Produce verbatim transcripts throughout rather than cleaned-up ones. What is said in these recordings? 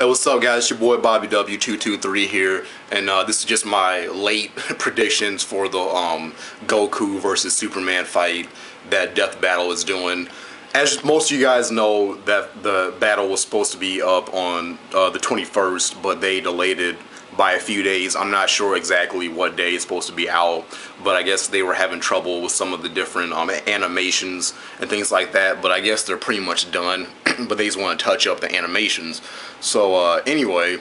Hey, what's up, guys? It's your boy Bobby W two two three here, and uh, this is just my late predictions for the um, Goku versus Superman fight that Death Battle is doing. As most of you guys know, that the battle was supposed to be up on uh, the twenty-first, but they delayed it by a few days. I'm not sure exactly what day it's supposed to be out, but I guess they were having trouble with some of the different um, animations and things like that, but I guess they're pretty much done, but they just want to touch up the animations. So uh, anyway,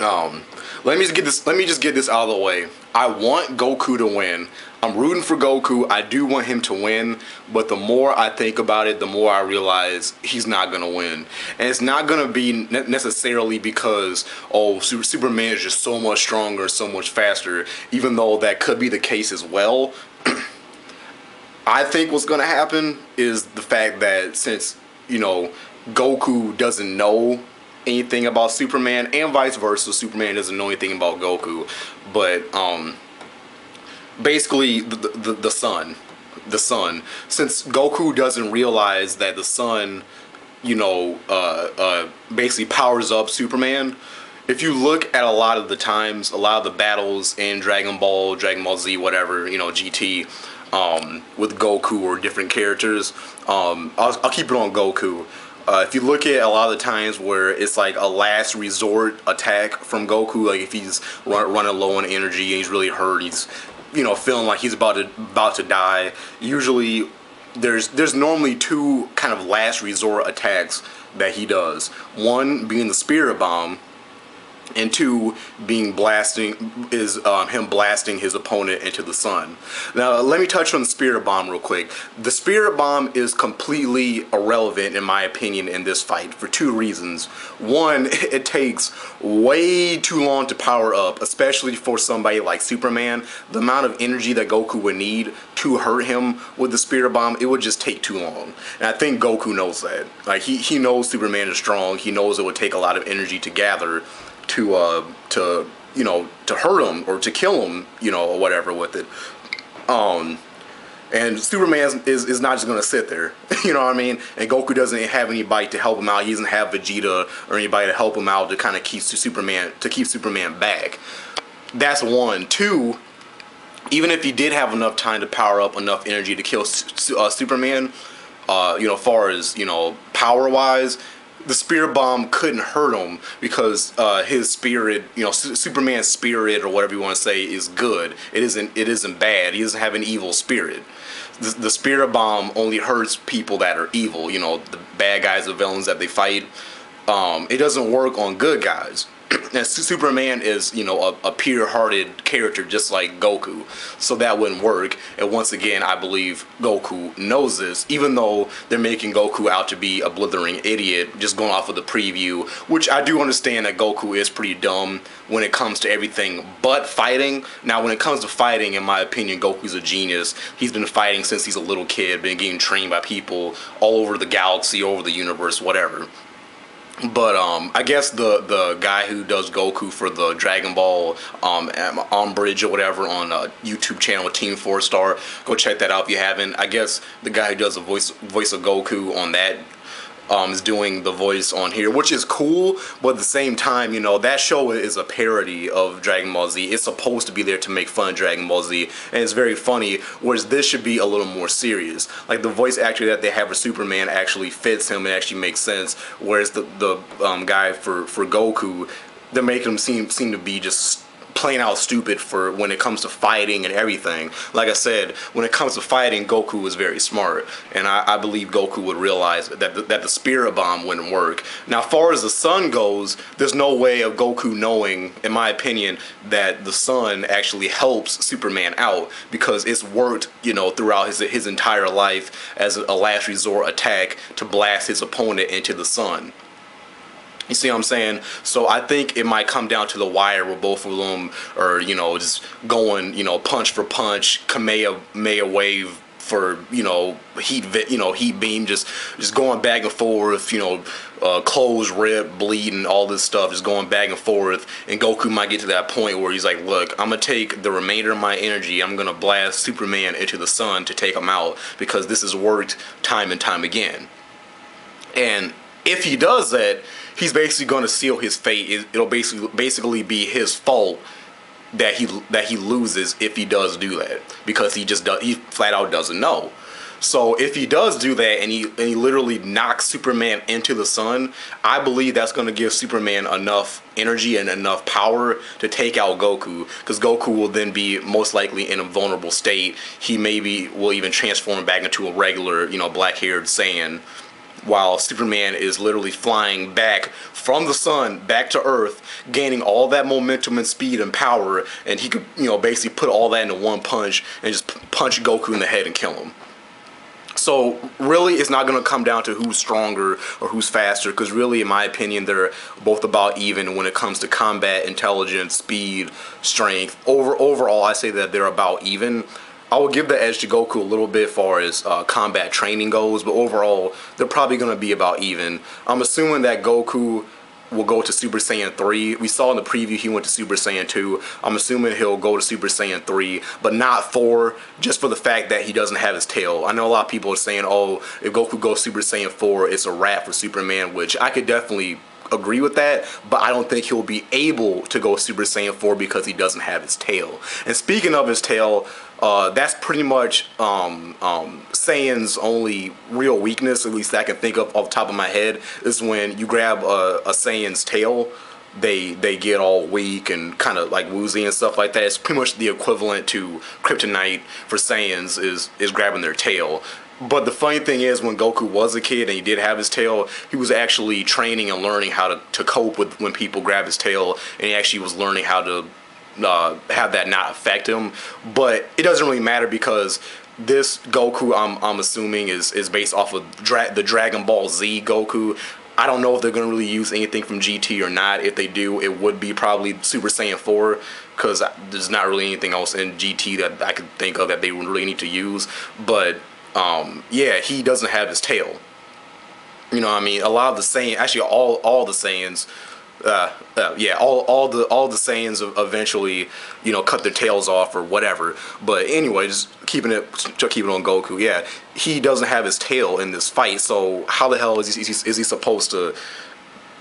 um, let me just get this let me just get this out of the way. I want Goku to win. I'm rooting for Goku. I do want him to win, but the more I think about it, the more I realize he's not going to win. And it's not going to be ne necessarily because, oh, Super Superman is just so much stronger, so much faster, even though that could be the case as well. I think what's going to happen is the fact that since, you know, Goku doesn't know anything about Superman and vice versa, Superman doesn't know anything about Goku, but, um... basically the, the the sun the sun since Goku doesn't realize that the sun, you know, uh, uh, basically powers up Superman. If you look at a lot of the times, a lot of the battles in Dragon Ball, Dragon Ball Z, whatever, you know, G T, um, with Goku or different characters, um, I'll, I'll keep it on Goku. Uh, if you look at a lot of the times where it's like a last resort attack from Goku, like if he's run, running low on energy and he's really hurt, he's, you know, feeling like he's about to about to die. Usually, there's there's normally two kind of last resort attacks that he does. One being the Spirit Bomb, and two being blasting is um, him blasting his opponent into the sun. Now, let me touch on the Spirit Bomb real quick. The Spirit Bomb is completely irrelevant, in my opinion, in this fight for two reasons. One, it takes way too long to power up, especially for somebody like Superman. The amount of energy that Goku would need to hurt him with the Spirit Bomb, it would just take too long. And I think Goku knows that. Like, he, he knows Superman is strong. He knows it would take a lot of energy to gather to uh to you know to hurt him or to kill him, you know, or whatever with it. Um and Superman is is not just gonna sit there. You know what I mean? And Goku doesn't have anybody to help him out. He doesn't have Vegeta or anybody to help him out to kind of keep Superman to keep Superman back. That's one. Two, even if he did have enough time to power up enough energy to kill uh, Superman, uh you know, far as, you know, power wise, the Spirit Bomb couldn't hurt him because uh, his spirit, you know, S Superman's spirit or whatever you want to say, is good. It isn't. It isn't bad. He doesn't have an evil spirit. The, the Spirit Bomb only hurts people that are evil. You know, the bad guys, the villains that they fight. Um, it doesn't work on good guys. And Superman is, you know, a, a pure-hearted character just like Goku, so that wouldn't work. And once again, I believe Goku knows this, even though they're making Goku out to be a blithering idiot, just going off of the preview, which I do understand that Goku is pretty dumb when it comes to everything but fighting. Now, when it comes to fighting, in my opinion, Goku's a genius. He's been fighting since he's a little kid, been getting trained by people all over the galaxy, all over the universe, whatever. But um, I guess the the guy who does Goku for the Dragon Ball um Umbridge or whatever on a YouTube channel, Team Four Star, go check that out if you haven't. I guess the guy who does the voice voice of Goku on that um is doing the voice on here, which is cool. But at the same time, you know, that show is a parody of Dragon Ball Z. It's supposed to be there to make fun of Dragon Ball Z, and it's very funny. Whereas this should be a little more serious. Like, the voice actor that they have for Superman actually fits him and actually makes sense. Whereas the the um, guy for for Goku, they're making him seem seem to be just plain out stupid for when it comes to fighting and everything. Like I said, when it comes to fighting, Goku is very smart, and I, I believe Goku would realize that the, that the Spirit Bomb wouldn't work. Now, as far as the sun goes, there's no way of Goku knowing, in my opinion, that the sun actually helps Superman out, because it's worked, you know, throughout his his entire life as a last resort attack to blast his opponent into the sun. You see what I'm saying? So I think it might come down to the wire where both of them are, you know, just going, you know, punch for punch, Kamehameha wave for, you know, heat, you know, heat beam, just just going back and forth, you know, uh, clothes rip, bleeding, all this stuff, just going back and forth. And Goku might get to that point where he's like, look, I'm gonna take the remainder of my energy, I'm gonna blast Superman into the sun to take him out, because this has worked time and time again. And if he does that, he's basically going to seal his fate. It'll basically basically be his fault that he that he loses if he does do that, because he just does, he flat out doesn't know. So if he does do that and he and he literally knocks Superman into the sun, I believe that's going to give Superman enough energy and enough power to take out Goku, because Goku will then be most likely in a vulnerable state. He maybe will even transform back into a regular, you know, black-haired Saiyan, while Superman is literally flying back from the sun back to Earth, gaining all that momentum and speed and power, and he could, you know, basically put all that into one punch and just punch Goku in the head and kill him. So really, it's not going to come down to who's stronger or who's faster, because really, in my opinion, they're both about even when it comes to combat, intelligence, speed, strength. Over overall, I say that they're about even. I would give the edge to Goku a little bit far as uh, combat training goes, but overall, they're probably going to be about even. I'm assuming that Goku will go to Super Saiyan three. We saw in the preview he went to Super Saiyan two. I'm assuming he'll go to Super Saiyan three, but not four, just for the fact that he doesn't have his tail. I know a lot of people are saying, oh, if Goku goes Super Saiyan four, it's a wrap for Superman, which I could definitely agree with that, but I don't think he'll be able to go Super Saiyan four because he doesn't have his tail. And speaking of his tail, uh, that's pretty much um, um, Saiyan's only real weakness, at least that I can think of off the top of my head, is when you grab a, a Saiyan's tail, they they get all weak and kind of like woozy and stuff like that. It's pretty much the equivalent to Kryptonite for Saiyans is, is grabbing their tail. But the funny thing is, when Goku was a kid and he did have his tail, he was actually training and learning how to, to cope with when people grab his tail, and he actually was learning how to uh, have that not affect him. But it doesn't really matter, because this Goku, I'm, I'm assuming, is, is based off of dra the Dragon Ball Z Goku. I don't know if they're going to really use anything from G T or not. If they do, it would be probably Super Saiyan four, because there's not really anything else in G T that I could think of that they would really need to use. But Um, yeah, he doesn't have his tail. You know what I mean? A lot of the Saiyans, actually all, all the Saiyans, uh, uh, yeah, all, all the, all the Saiyans eventually, you know, cut their tails off or whatever. But anyway, just keeping it, keeping it on Goku. Yeah, he doesn't have his tail in this fight. So how the hell is he, is he, is he supposed to,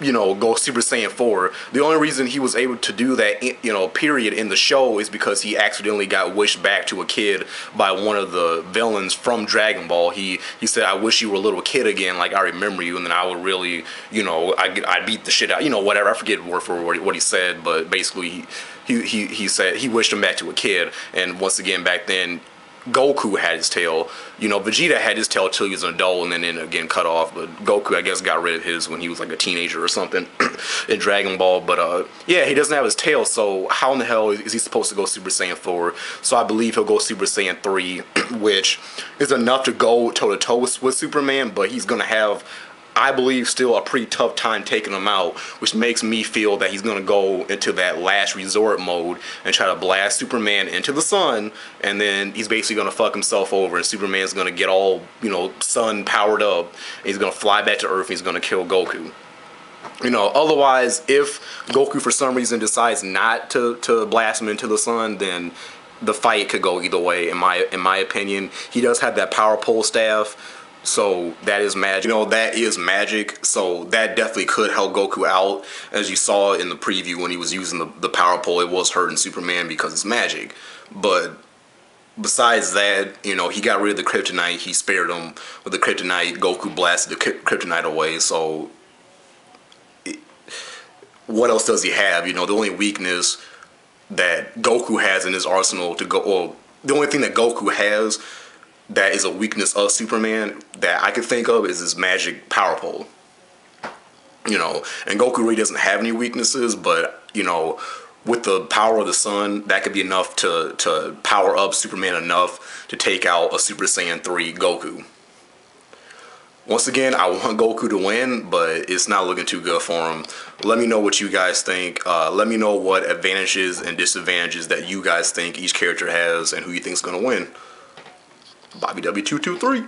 you know, go Super Saiyan four? The only reason he was able to do that, you know, period, in the show is because he accidentally got wished back to a kid by one of the villains from Dragon Ball. He he said, "I wish you were a little kid again, like I remember you," and then I would really, you know, I I beat the shit out, you know, whatever. I forget word for word what he said, but basically he he he, he said he wished him back to a kid. And once again, back then, Goku had his tail. You know, Vegeta had his tail till he was an adult, and then, then again cut off. But Goku, I guess, got rid of his when he was like a teenager or something in Dragon Ball. But uh, yeah, he doesn't have his tail, so how in the hell is he supposed to go Super Saiyan four? So I believe he'll go Super Saiyan three, which is enough to go toe-to-toe with, with Superman, but he's going to have, I believe, still a pretty tough time taking him out, which makes me feel that he's going to go into that last resort mode and try to blast Superman into the sun, and then he's basically going to fuck himself over, and Superman's going to get all, you know, sun powered up, and he's going to fly back to Earth, and he's going to kill Goku. You know, otherwise, if Goku for some reason decides not to, to blast him into the sun, then the fight could go either way, in my, in my opinion. He does have that power pole staff, so that is magic. You know, that is magic. So that definitely could help Goku out. As you saw in the preview when he was using the, the power pole, it was hurting Superman because it's magic. But besides that, you know, he got rid of the Kryptonite. He spared him with the Kryptonite. Goku blasted the Kryptonite away. So it, what else does he have? You know, the only weakness that Goku has in his arsenal to go, or the only thing that Goku has that is a weakness of Superman that I could think of is his magic power pole. You know, and Goku really doesn't have any weaknesses, but, you know, with the power of the sun, that could be enough to, to power up Superman enough to take out a Super Saiyan three Goku. Once again, I want Goku to win, but it's not looking too good for him. Let me know what you guys think. Uh, let me know what advantages and disadvantages that you guys think each character has and who you think is going to win. Bobby W two two three.